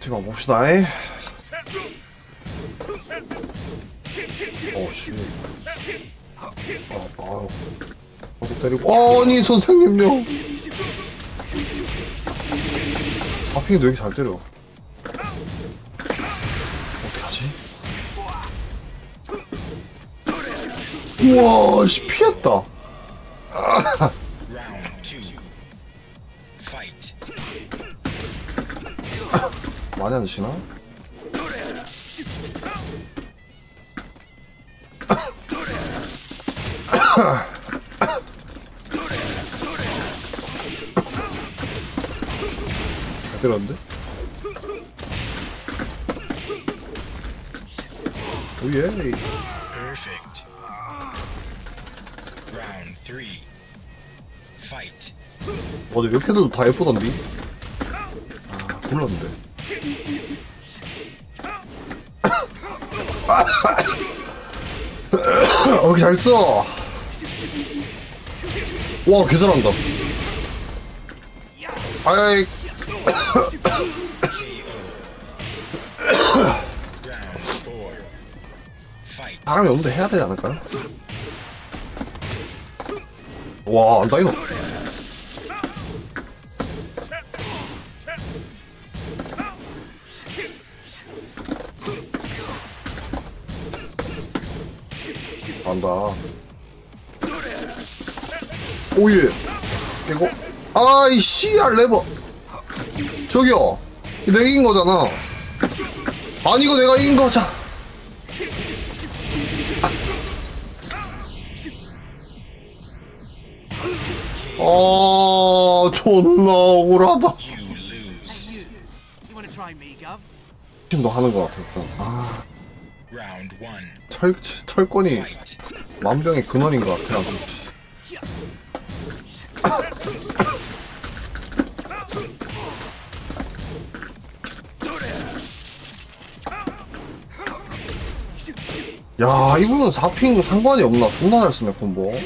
제발 봅시다. 오씨. 때리고. 아니 선생님요. 아핑이 되게 잘 때려. 어떻게 하지? 우와, 씨 피했다. 아. 많이 안 드시나? 잘 때렸는데? 오예. 와, 근데 이렇게 해도 다 예쁘던데? 아, 골랐는데. 어, 잘 써. 와, 개 잘한다. 아이. 바람이 없는데 해야 되지 않을까요? 와, 안다 이거. 간다. 오예. 이거 아이 씨알 레버. 저기요. 내가 이긴 거잖아. 아니 이거 내가 이긴 거잖아. 아 존나 억울하다. 지금 너 하는 거 같았어. 아. 철권이 만병의 근원인 것 같아. 야, 이분은 4핑 상관이 없나? 존나 잘 쓰네, 콤보.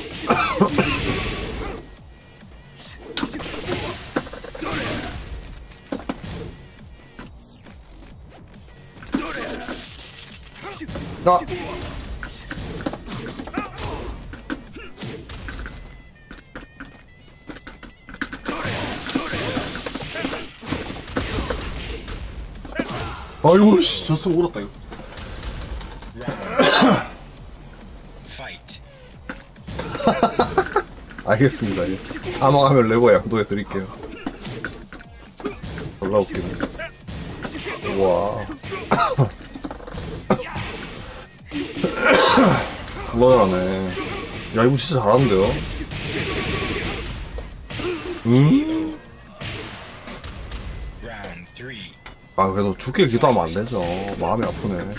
나. 아이고 씨, 저 쓰고 울었다 이거. 알겠습니다. 예. 사망하면 레버 양도해 드릴게요. 졸라 웃기네. 우와. 불러야하네. 야, 이분 진짜 잘하는데요? 응? 아, 그래도 죽길 기도하면 안 되죠. 마음이 아프네.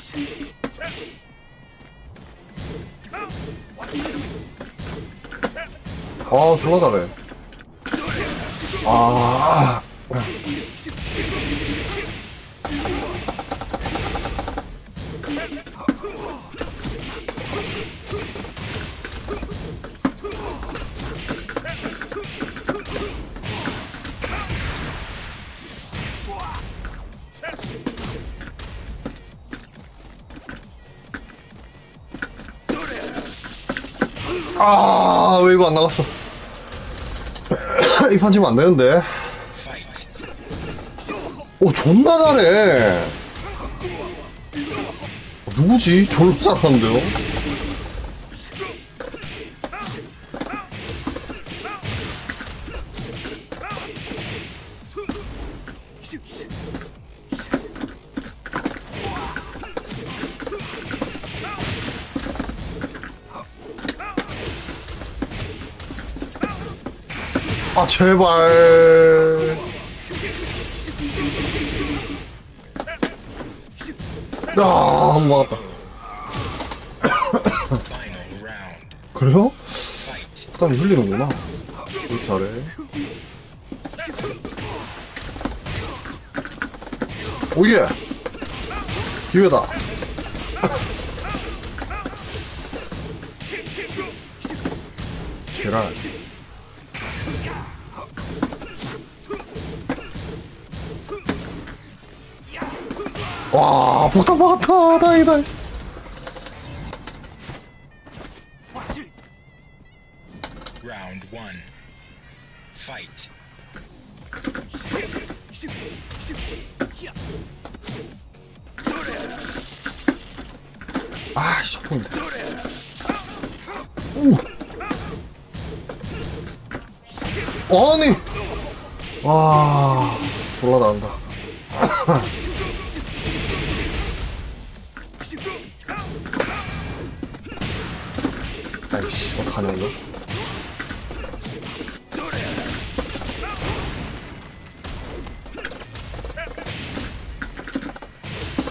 아, 졸라 잘해. 아. 아, 왜 이거 안 나갔어? 이 판 치면 안 되는데. 오, 존나 잘해. 누구지? 졸라 잘하는데요? 아, 제발. 아, 안 맞았다. 그래요? 땀이 흘리는구나. 이렇게 잘해. 오예! 기회다. 계란. 와, 폭탄 막았다. 다행이다. 라운드 1. 파이트. 아, 쇼폰데. 오. 아니. 와, 졸라 나간다. 아이씨, 어떡하냐 이거?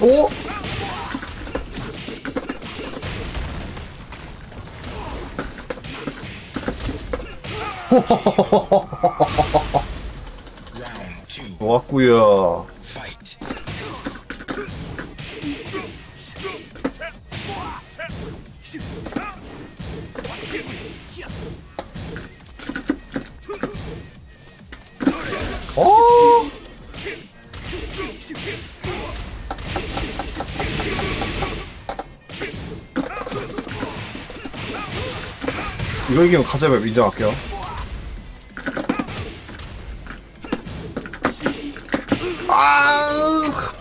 오! 왔구요. 어. 이거 이기면 가자맵 인정할게요.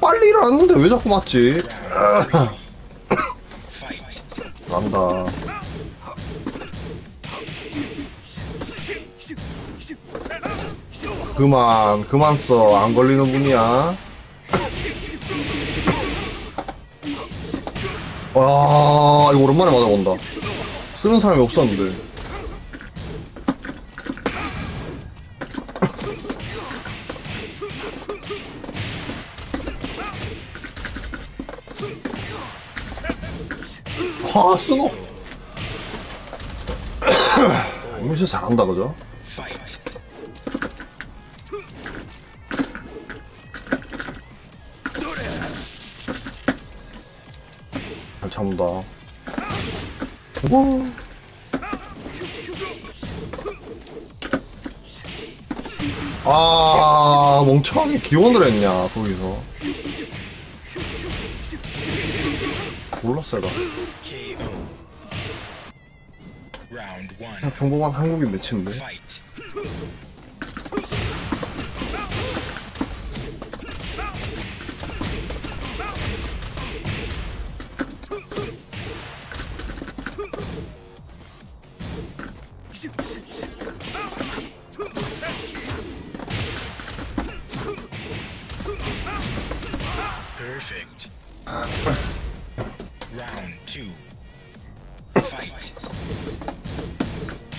빨리 일어났는데 왜 자꾸 맞지? 난다. 그만 써. 안 걸리는 분이야. 와, 이거 오랜만에 맞아본다. 쓰는 사람이 없었는데. 아, 쓰노. 이거 진짜 잘한다, 그죠? 잘 참다. 오. 아, 멍청하게 기원을 했냐, 거기서. 몰랐어요, 나. 평범한 한국인 매치인데.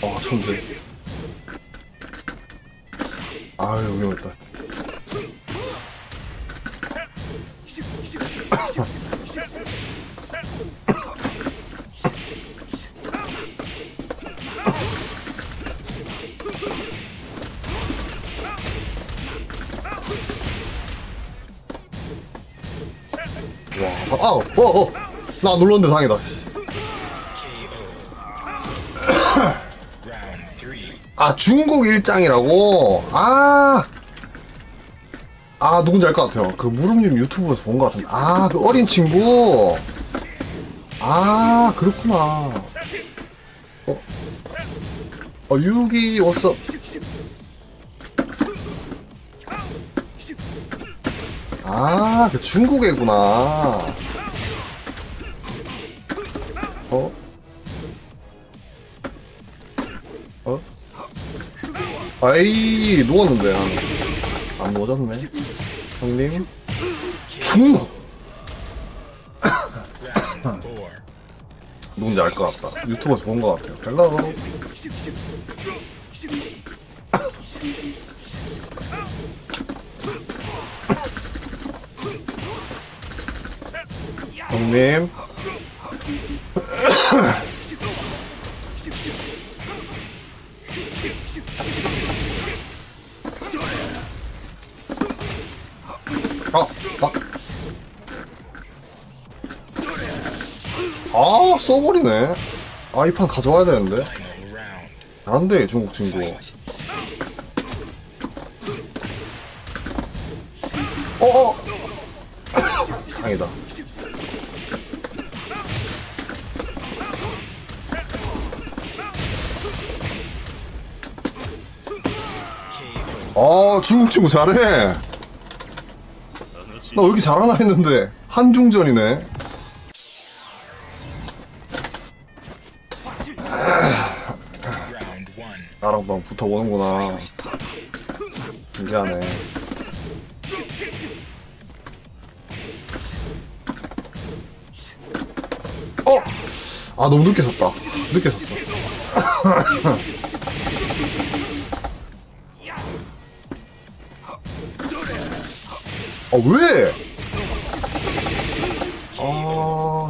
아, 천재. 아유, 여기 왔다. 와, 아, 나 놀랐는데 당이다. 아, 중국 일장이라고? 아, 누군지 알 것 같아요. 그 무릎님 유튜브에서 본 것 같은데. 아, 그 어린 친구. 아, 그렇구나. 유기 워서. 아, 그 중국 애구나. 아이, 누웠는데. 안 누워졌네 형님. 중국. 누군지 알 것 같다. 유튜브에서 본 것 같아요. 헬로. 형님. 아, 써버리네. 아, 이 판 가져와야 되는데. 잘한대, 중국 친구. 강이다. 아, 중국 친구 잘해. 나 왜 이렇게 잘하나 했는데 한중전이네. 나랑 막 붙어보는구나. 진지하네. 어! 아, 너무 늦게 섰다. 늦게 섰어. 아, 왜? 아.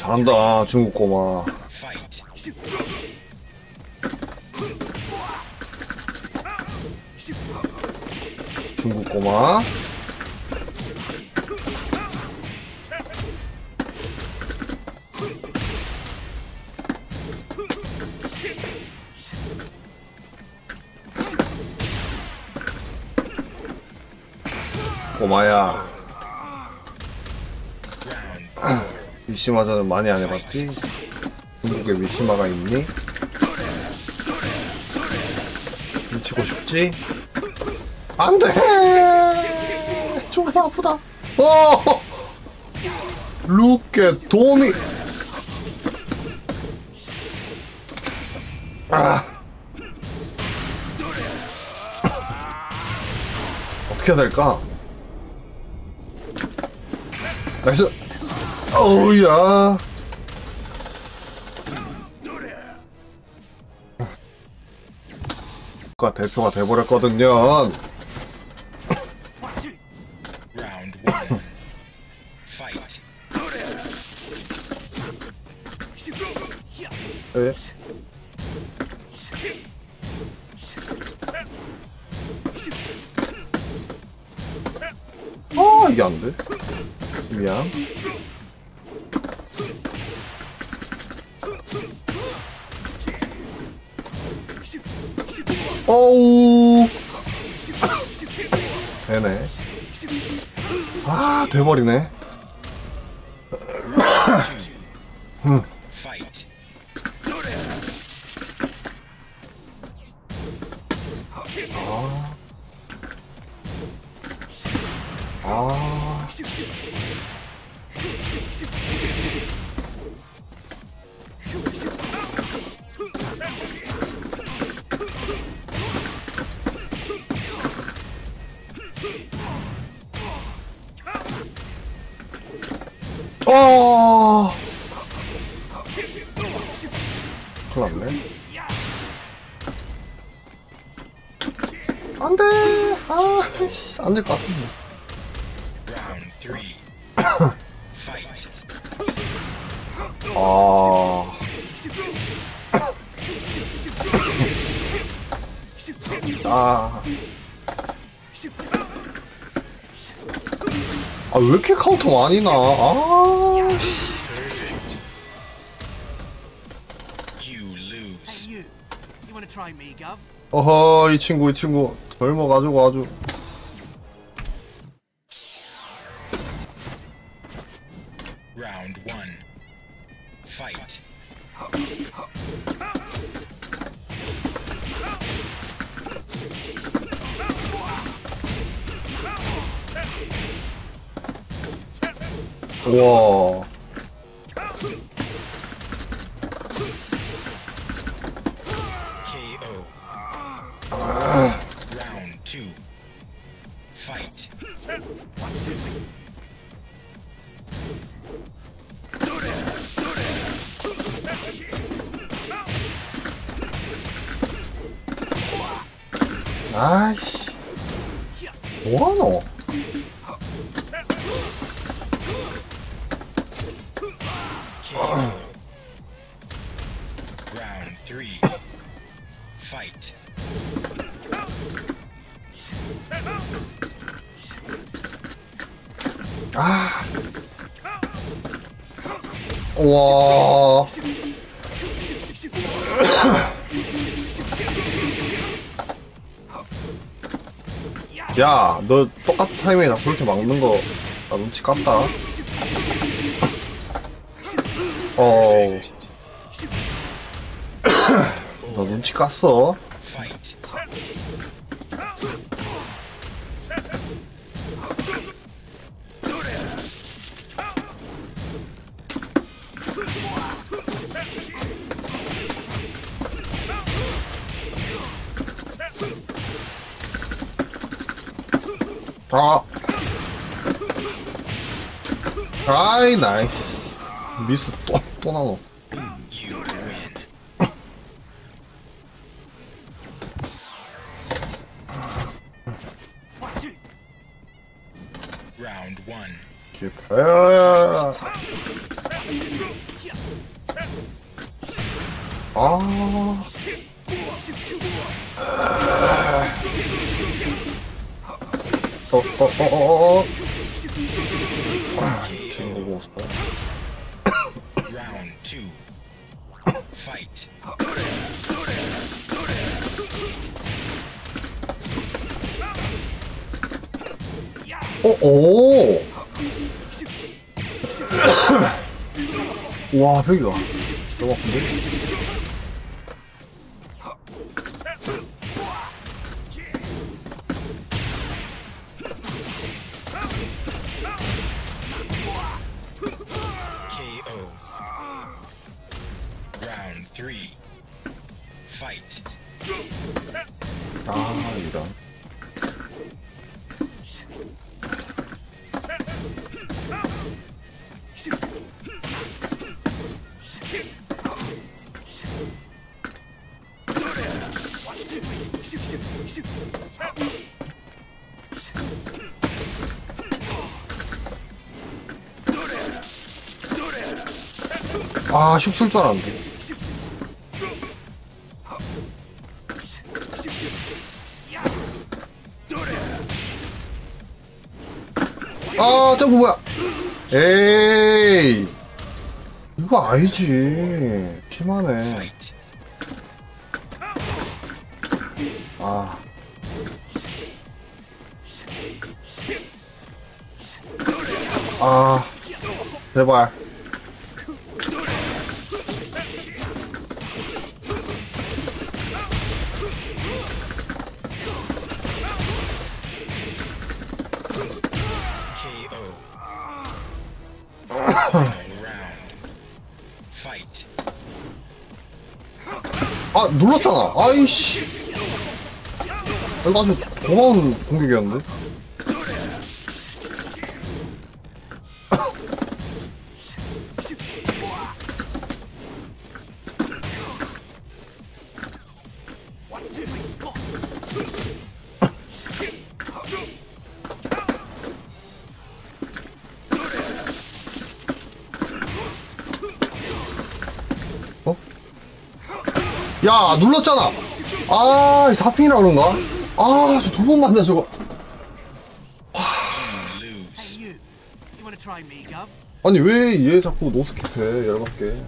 잘한다 중국 꼬마. 중국 꼬마. 꼬마야. 미시마전은 많이 안 해봤지? 중국에 미시마가 있니? 미치고 싶지? 안 돼! 총사 아프다. 어! 루케 도미! 아! 어떻게 해야 될까? 나이스! 어우야. 아까 대표가 돼버렸거든요. 에? 아, 이게 안 돼? 미안. 어우. 되네. 아, 돼버리네. 아. 어. 큰일 났네. 안 돼. 아, 씨. 안 될 것 같은데. 아. 아. 아, 왜 이렇게 카운터 많이 나? 아, 씨. 어허, 이 친구 젊어가지고 아주. 우와. 아. 아이씨, 뭐하노? Round 3. Fight. 아. 와. 야, 너 똑같은 타이밍에 나 그렇게 막는 거 나 눈치 깠다. 어우. 너 눈치 깠어. 아이 나이스 미스 또 나노. 개파야. 아. Round 2. Fight. 오오. 와, 벽이가 너무 아픈데? 아, 슉 쓸 줄 알았는데. 아, 저거 뭐야? 에이, 이거 아니지. 팀하네. 아. 아, 제발. 아, 눌렀잖아. 아이씨. 이거 아주 고마운 공격이었는데. 야, 눌렀잖아. 아, 4핑이라 그런가? 아, 저 두 번 맞네 저거. 아니 왜 얘 자꾸 노스킵해. 열받게.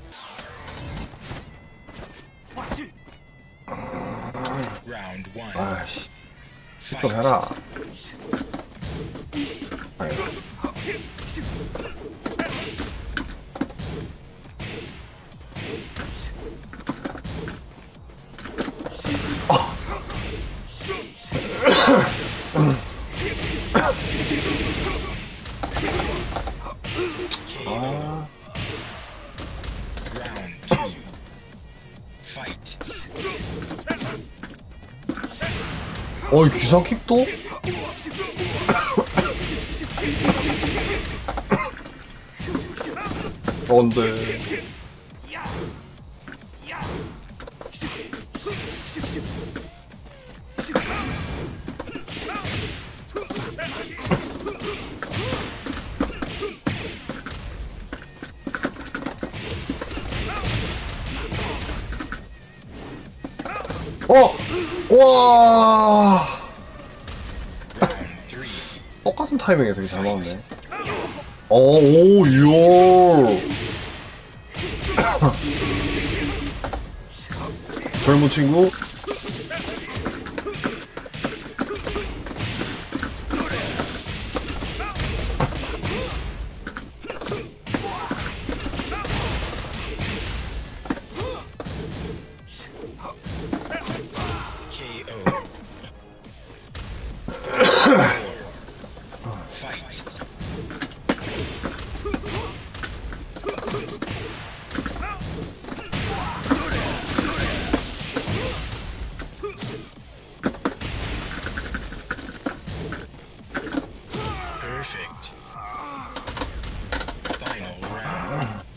아이씨, 좀 해라. 아이. 어이, 귀상킥도? 안돼. 와. 똑같은 타이밍에 되게 잘 나왔네. 오, 이야. 젊은 친구.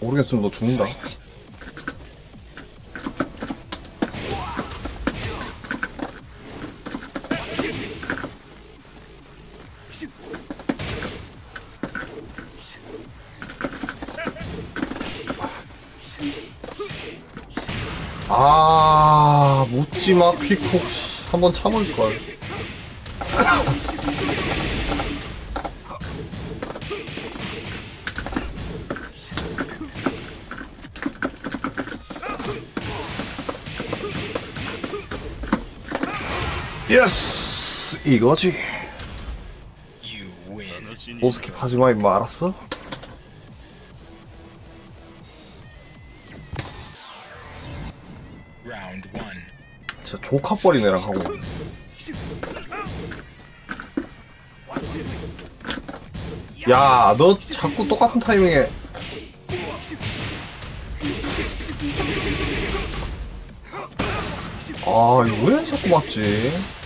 모르겠으면 너 죽는다. 아, 묻지마 퀵콕 한번 참을걸. 예스! 이거지. 노스킵 하지마 임마, 알았어? 진짜 조카뻘인 애랑 하고. 야, 너 자꾸 똑같은 타이밍에. 아, 이거 왜 자꾸 맞지?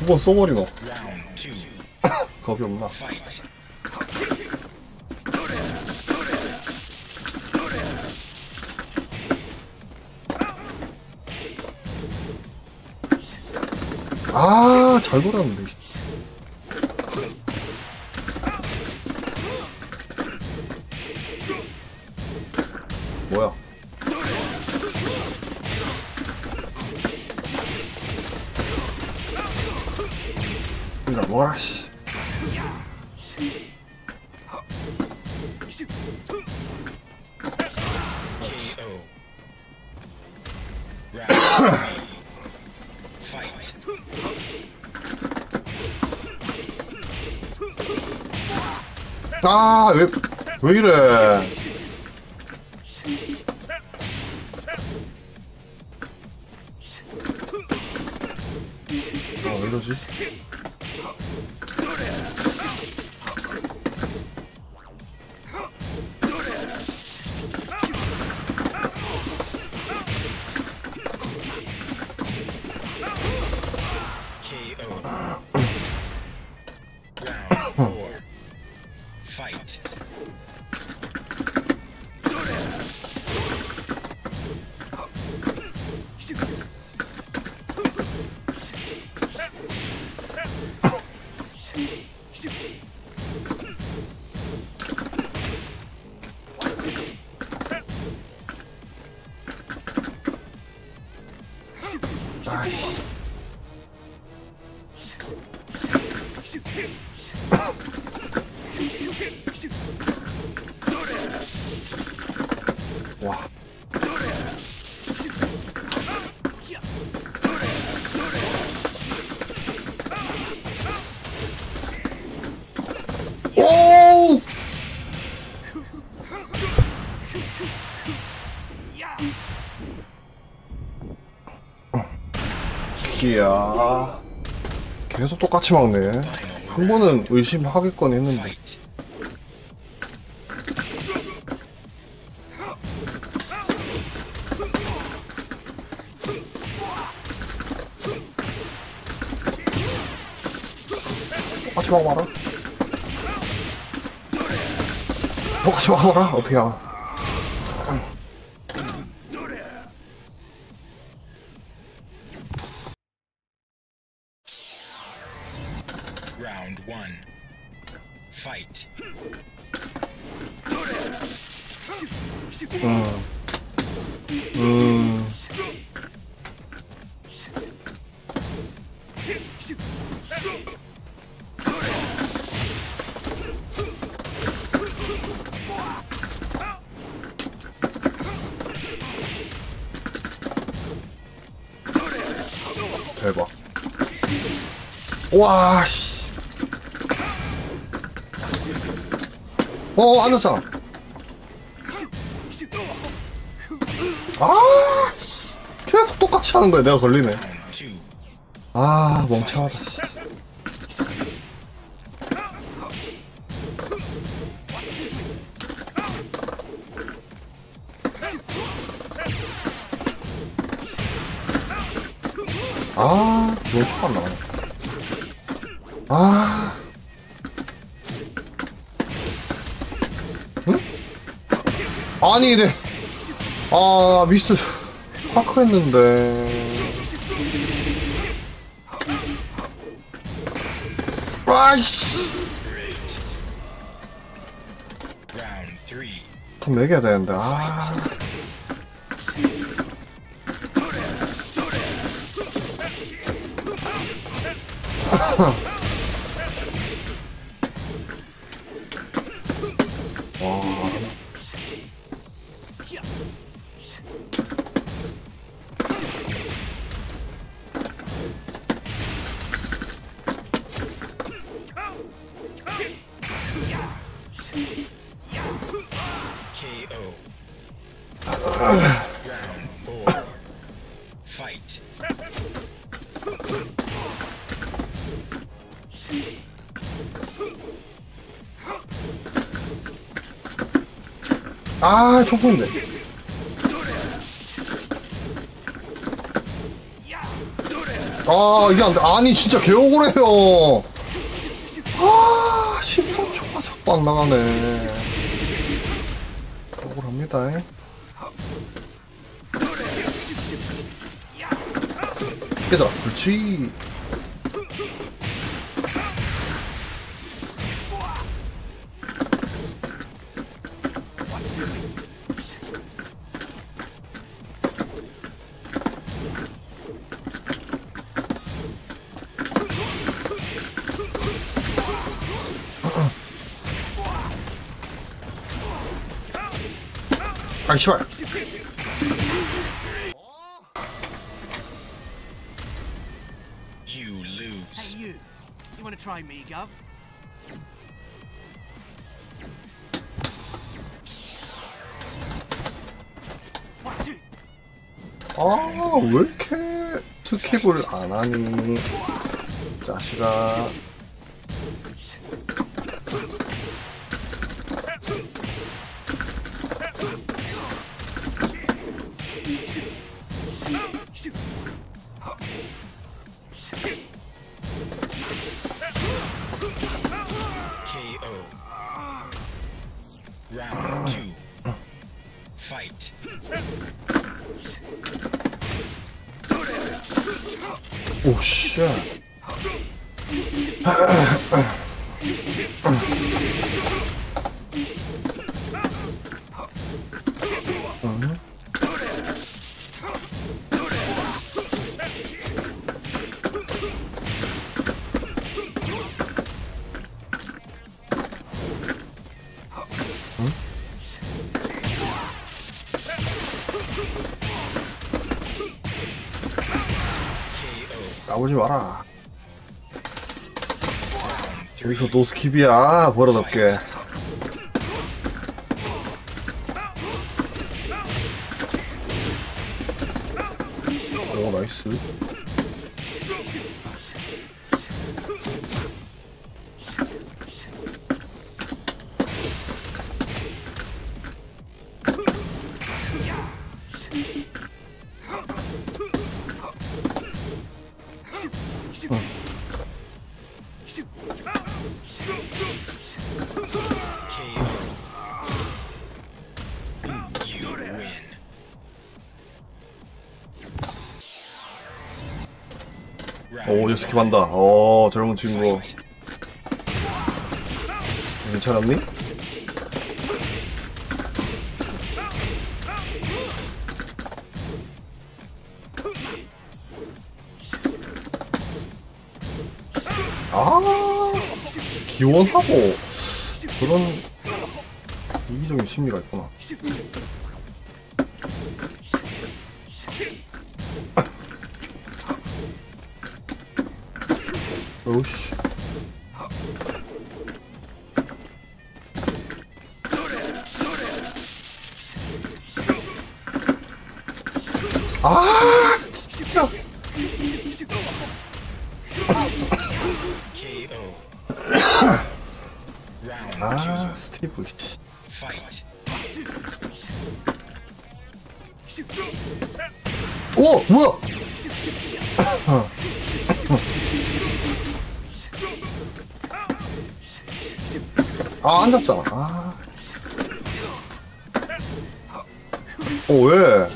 두 번 써버리노. 겁이 없나? 아, 잘 돌았는데. 뭐야? 나 뭐라 씨. 아, 왜 이래? 왜 이러지? 와. 오! 기야. 계속 똑같이 막네. 한 번은 의심하겠건 했는데. 똑같이 막아봐라. 똑같이 막아봐라. 어떻게 하나. Round one. Fight. 대박. 와, 씨. 안 왔어. 아, 씨. 계속 똑같이 하는 거야. 내가 걸리네. 아, 멍청하다. 씨. 아, 너무 초반 나가네. 아. 응? 아니, 네. 아, 미스. 파크 했는데. 아이씨. 더 매겨야 되는데, 아. 와. 아, 총포인데. 아, 이게 안 돼. 아니, 진짜 개억울해요. 아, 13초가 자꾸 안 나가네. 억울합니다. 얘들아, 그렇지. 아, 씨발. You lose. Hey, you. You want to try me, Gov? 아, 왜 이렇게 스킵을 안 하니? 자식아. Round two. Fight. Oh shit. 나오지 마라. 여기서 노스킵이야. 버릇없게. 오, 나이스. 오, 이제 스킵한다. 오, 젊은 친구. 괜찮았니? 아, 기원하고 그런 이기적인 심리가 있구나. 오씨. 아, 진짜. 아, 스티브. 오, 뭐야? 아, 안 잡잖아. 아. 어, 왜?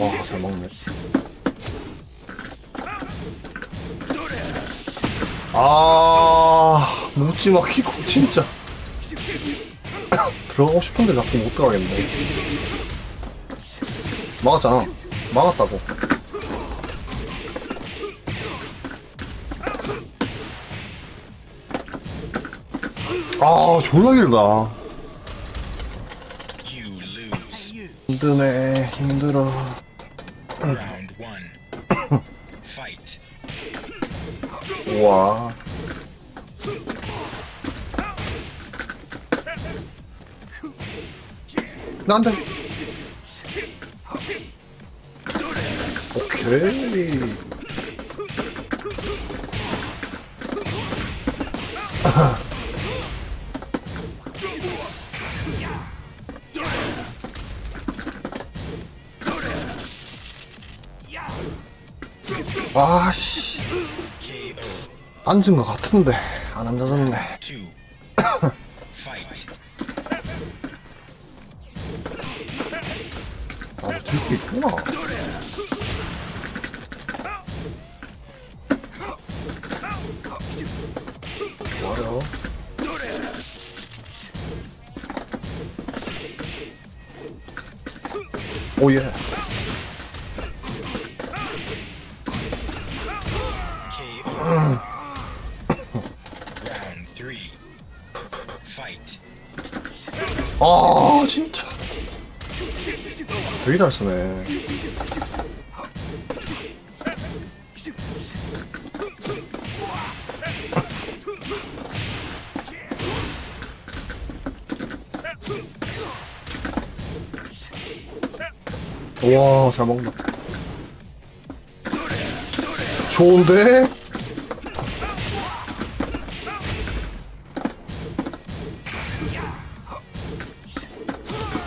와, 잘 먹네. 아, 묻지마 키코 진짜. 들어가고 싶은데 자꾸 못 들어가겠네. 막았잖아. 막았다고. 아, 졸라 길다. 힘드네, 힘들어. 우와. 나 안 돼. 오케이. 아, 씨. 앉은 것 같은데 안 앉아졌네. 아, 저렇게 있구나. 좋아요. 오예. 아, 진짜 되게 잘 쓰네. 와, 잘 먹는다. 좋은데?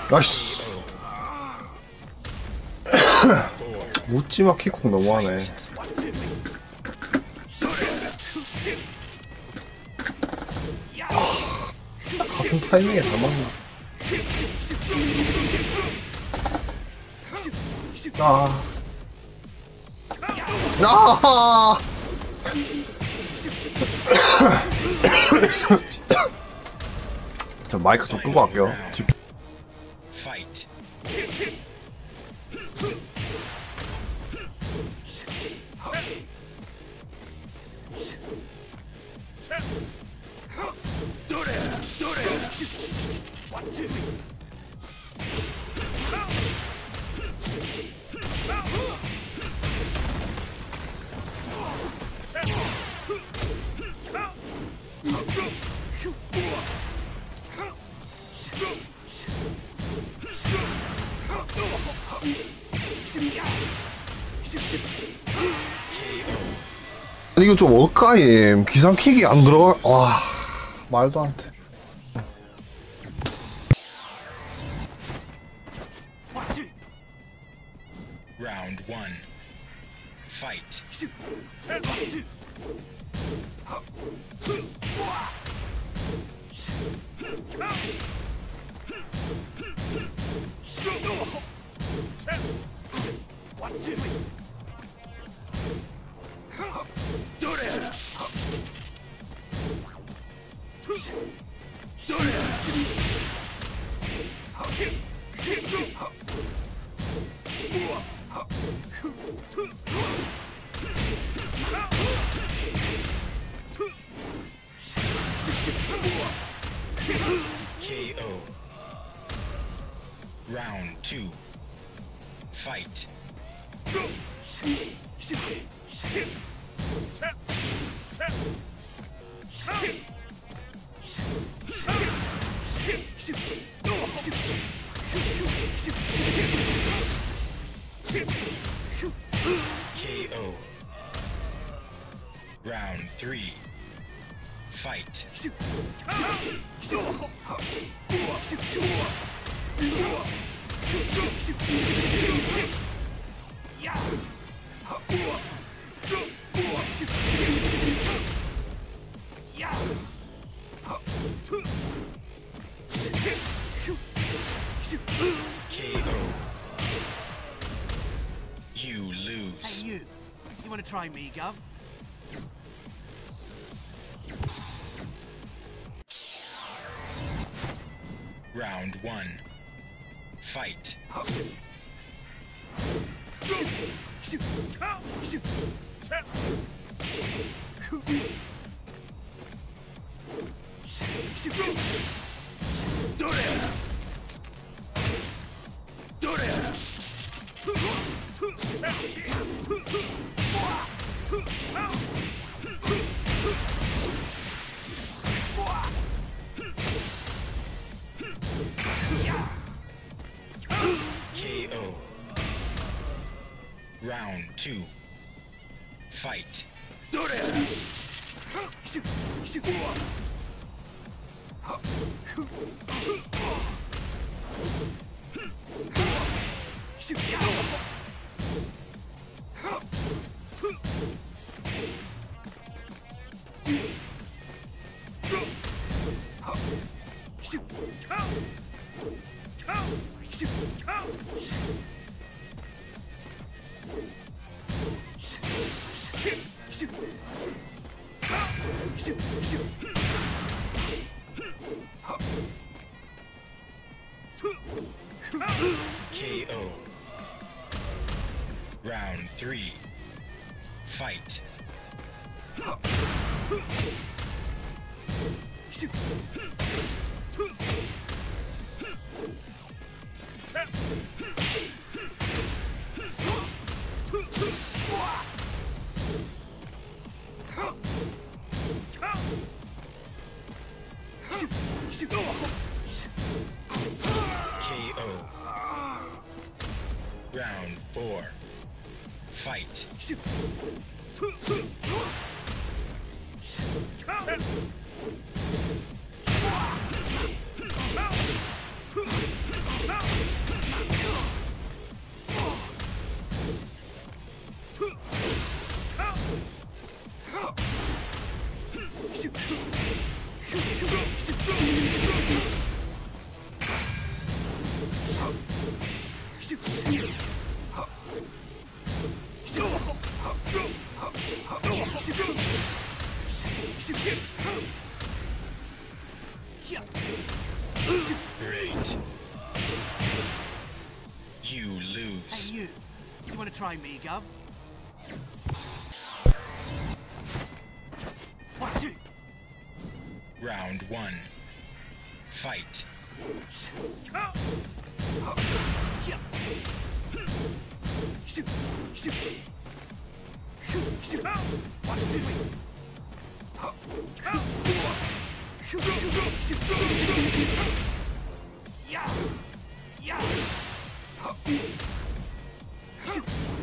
나이스. 묻지마 키콕 너무하네. 같은 타이밍에 다 맞나. 아, 아. 저 마이크 좀 끄고 갈게요. 이거 좀 억까임. 기상킥이 안 들어가. 와, 말도 안 돼. 라운드 1 파이트. KO. Round 2. Fight. KO. Round 3. Fight. KO. You lose. Hey, you want to try me, Gov? Round 1. Fight. KO. Round 2. Fight. KO. Round 3. Fight. KO. Round 4. Fight. Great. You lose. Hey, you want to try me, Gov? 1, 2. Round 1. Fight. KO.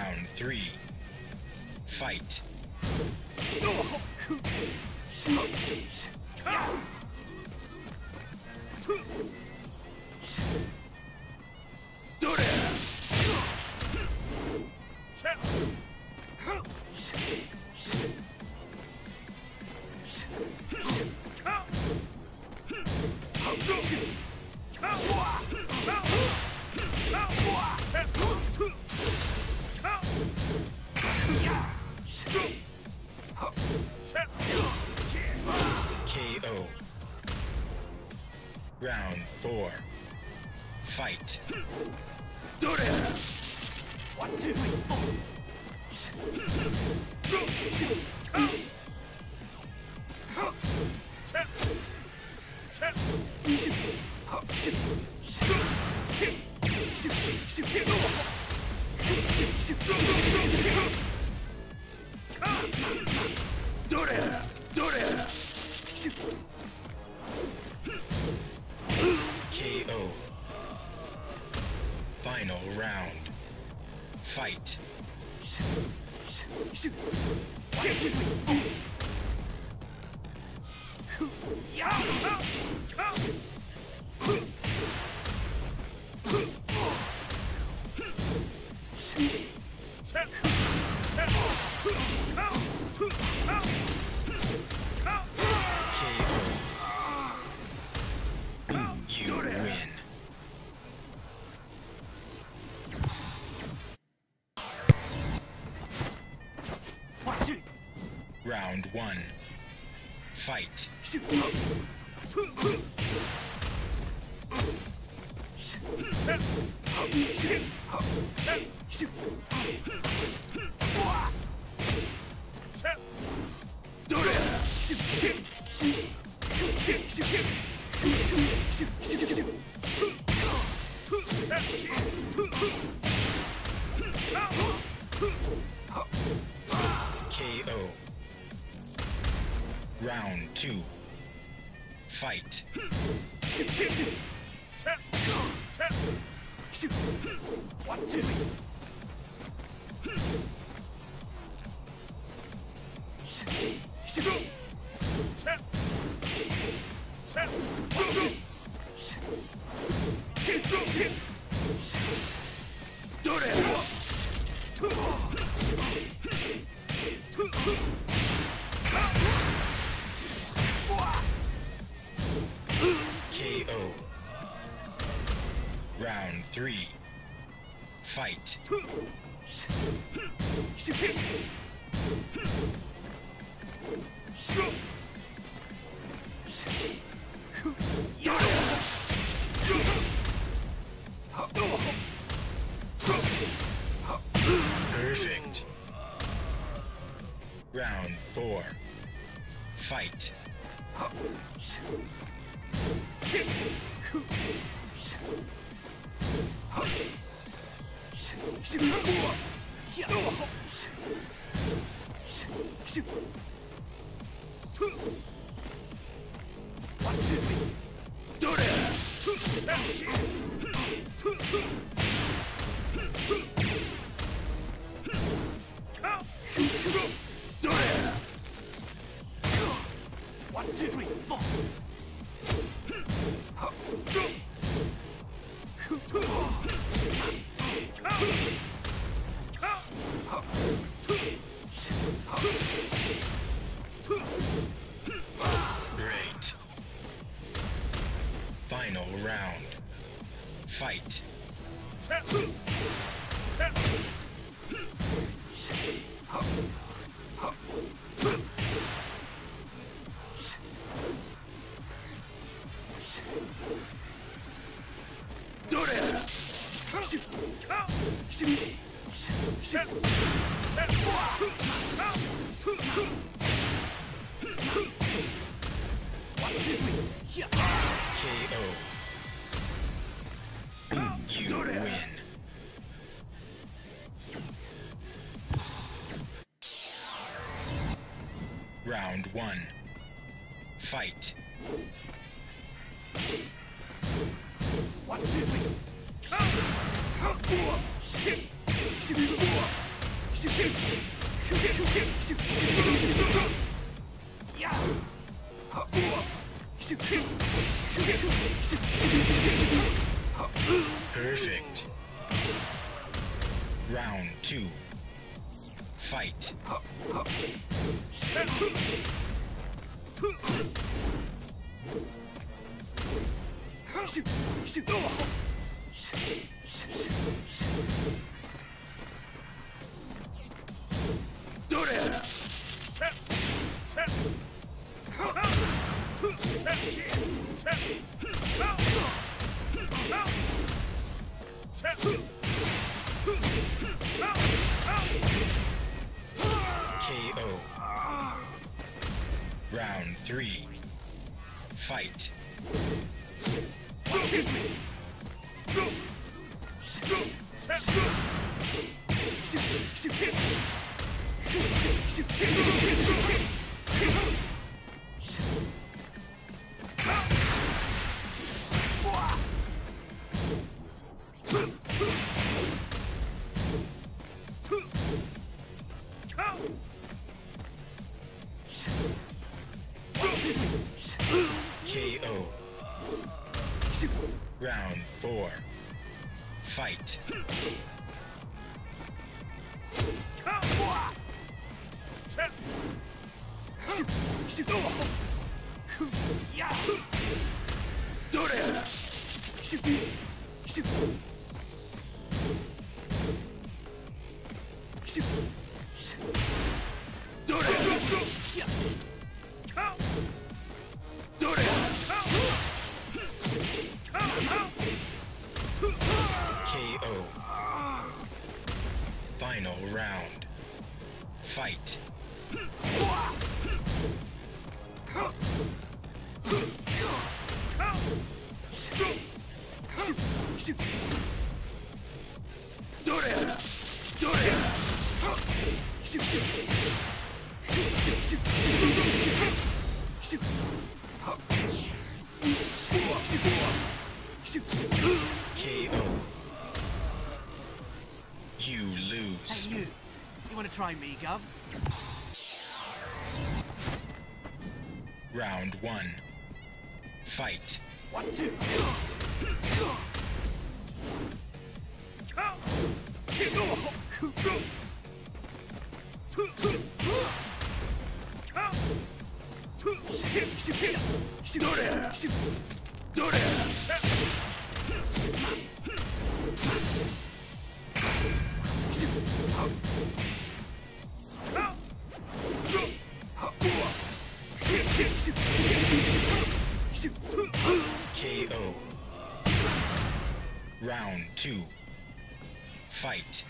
Round 3. Fight. KO. Round 4. Fight. One, two, three, four. KO. Final round. Fight. Round 1. Fight. KO. Round 2. Fight. KO. Round 3. Fight. Perfect. Round 4. Fight. One, two, three, four. Great. Final round. Fight. KO. You win. Round 1. Fight. 1, 2, 3. Perfect. Round 2. Fight. KO. Round 3. Fight. KO. Round 4. Fight. KO. Final round. Fight. KO. You lose. Hey, you want to try me, Gov? Round 1. Fight. 1, 2. KO. Round 2. Fight.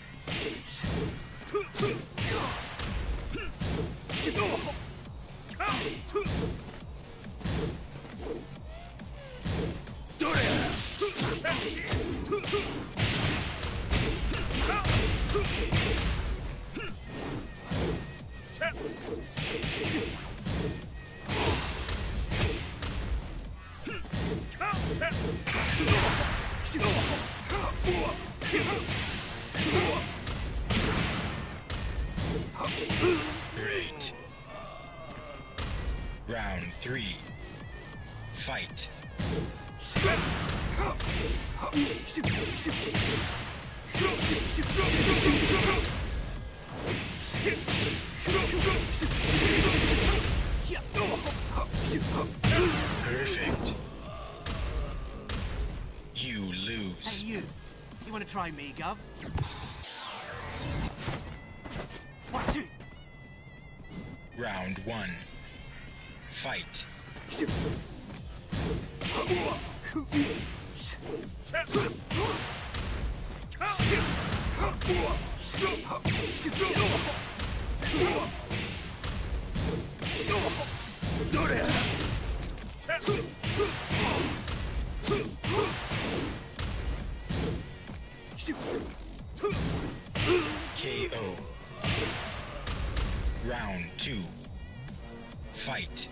Great. Round 3. Fight. Perfect. You lose. Hey, you want to try me, Gov? 1, 2. Round 1. Fight. KO. Round 2. Fight.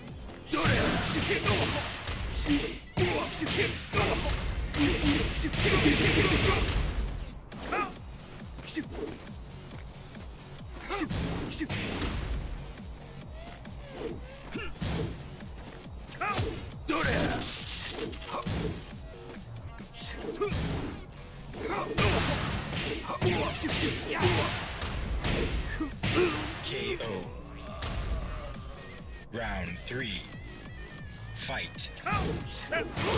KO. Round 3. Fight. KO. Round 4.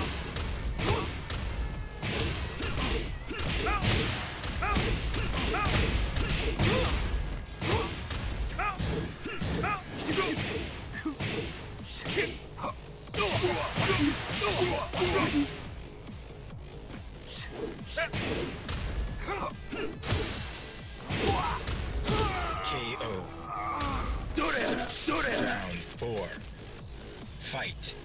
Fight.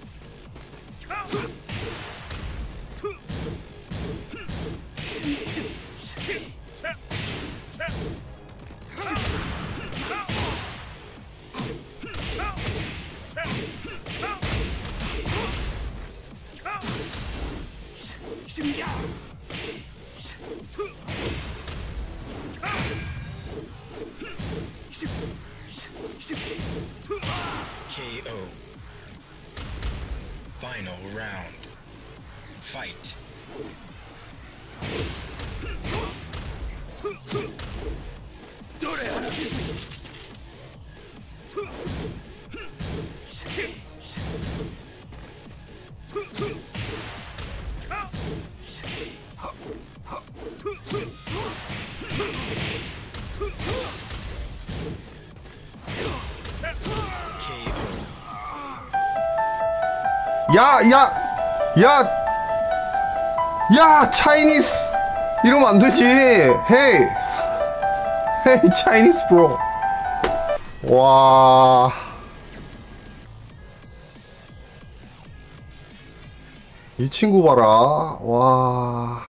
KO. Final round. Fight. 야, 차이니스 이러면 안 되지. 헤이 차이니스 브로. 와, 이 친구 봐라. 와.